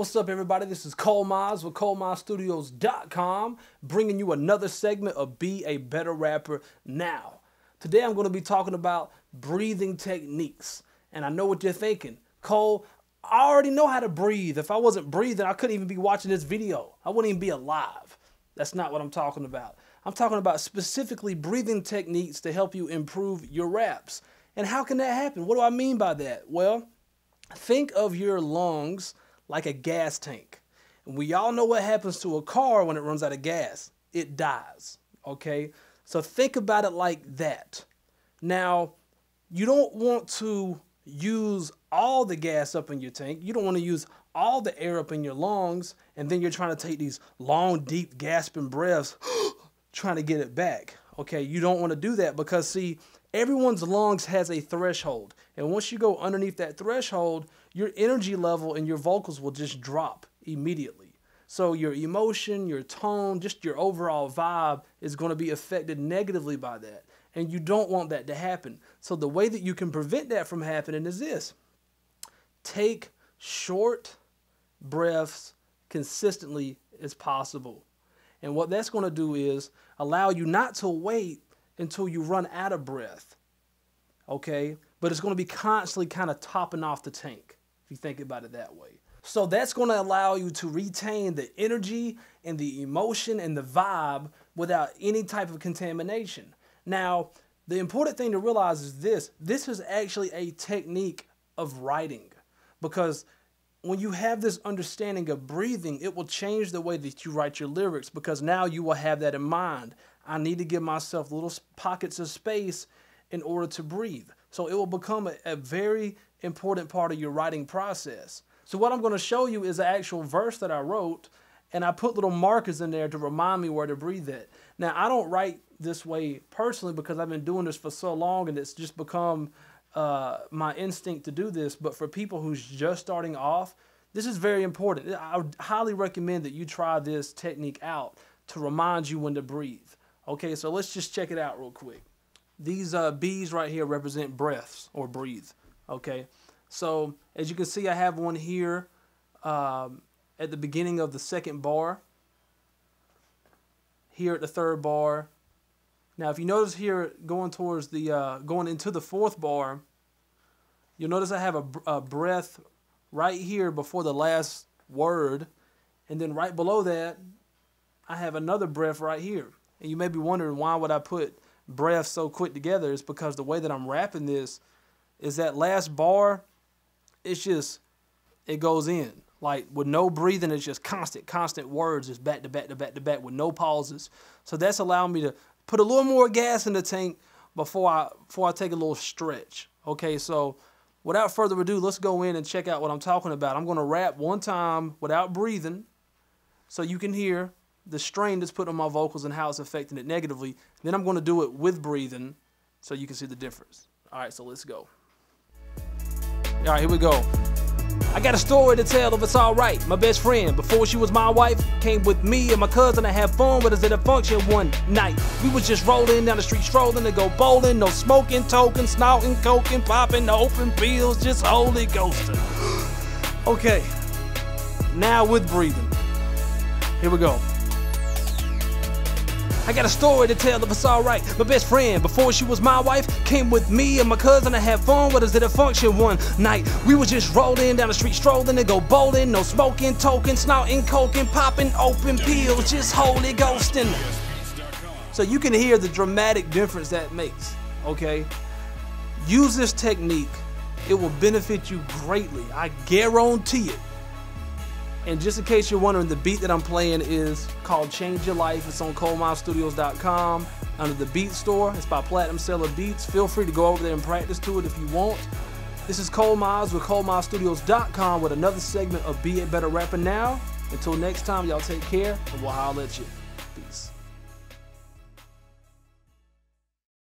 what's up, everybody? This is Cole Mize with ColeMizeStudios.com, bringing you another segment of Be A Better Rapper Now. Today, I'm going to be talking about breathing techniques. And I know what you're thinking. Cole, I already know how to breathe. If I wasn't breathing, I couldn't even be watching this video. I wouldn't even be alive. That's not what I'm talking about. I'm talking about specifically breathing techniques to help you improve your raps. And how can that happen? What do I mean by that? Well, think of your lungs like a gas tank. And we all know what happens to a car when it runs out of gas. It dies, okay? So think about it like that. Now, you don't want to use all the gas up in your tank. You don't want to use all the air up in your lungs, and then you're trying to take these long, deep, gasping breaths, trying to get it back, okay? You don't want to do that because, see, everyone's lungs has a threshold. And once you go underneath that threshold, your energy level and your vocals will just drop immediately. So your emotion, your tone, just your overall vibe is going to be affected negatively by that. And you don't want that to happen. So the way that you can prevent that from happening is this. Take short breaths consistently as possible. And what that's going to do is allow you not to wait until you run out of breath, okay? But it's gonna be constantly kind of topping off the tank, if you think about it that way. So that's gonna allow you to retain the energy and the emotion and the vibe without any type of contamination. Now, the important thing to realize is this is actually a technique of writing, because when you have this understanding of breathing, it will change the way that you write your lyrics, because now you will have that in mind. I need to give myself little pockets of space in order to breathe. So it will become a very important part of your writing process. So what I'm going to show you is an actual verse that I wrote, and I put little markers in there to remind me where to breathe at. Now, I don't write this way personally because I've been doing this for so long, and it's just become my instinct to do this, but for people who's just starting off, this is very important. I would highly recommend that you try this technique out to remind you when to breathe. Okay, so let's just check it out real quick. These B's right here represent breaths or breathe. Okay, so as you can see, I have one here at the beginning of the second bar, here at the third bar. Now, if you notice here, going towards the going into the fourth bar, you'll notice I have a breath right here before the last word, and then right below that, I have another breath right here. And you may be wondering, why would I put breaths so quick together? It's because the way that I'm rapping this is that last bar, it's just, it goes in. Like, with no breathing, it's just constant words, just back to back to back to back with no pauses. So that's allowing me to put a little more gas in the tank before I take a little stretch. Okay, so without further ado, let's go in and check out what I'm talking about. I'm going to rap one time without breathing so you can hear the strain that's put on my vocals and how it's affecting it negatively. Then I'm going to do it with breathing so you can see the difference. All right, so let's go. All right, here we go. I got a story to tell if it's alright. My best friend, before she was my wife, came with me and my cousin to have fun with us at a function one night. We was just rolling down the street, strolling to go bowling. No smoking, token, snorting, coking, popping, open pills, just holy ghosting. Okay, now with breathing. Here we go. I got a story to tell if it's alright. My best friend, before she was my wife, came with me and my cousin to have fun with us at a function one night. We was just rolling down the street, strolling to go bowling. No smoking, token, snorting, coking, popping, open pills, just holy ghosting. So you can hear the dramatic difference that makes, okay? Use this technique. It will benefit you greatly. I guarantee it. And just in case you're wondering, the beat that I'm playing is called Change Your Life. It's on ColeMizeStudios.com under the Beat Store. It's by Platinum Seller Beats. Feel free to go over there and practice to it if you want. This is Cole Mize with ColeMizeStudios.com with another segment of Be A Better Rapper Now. Until next time, y'all take care, and we'll holler at you. Peace.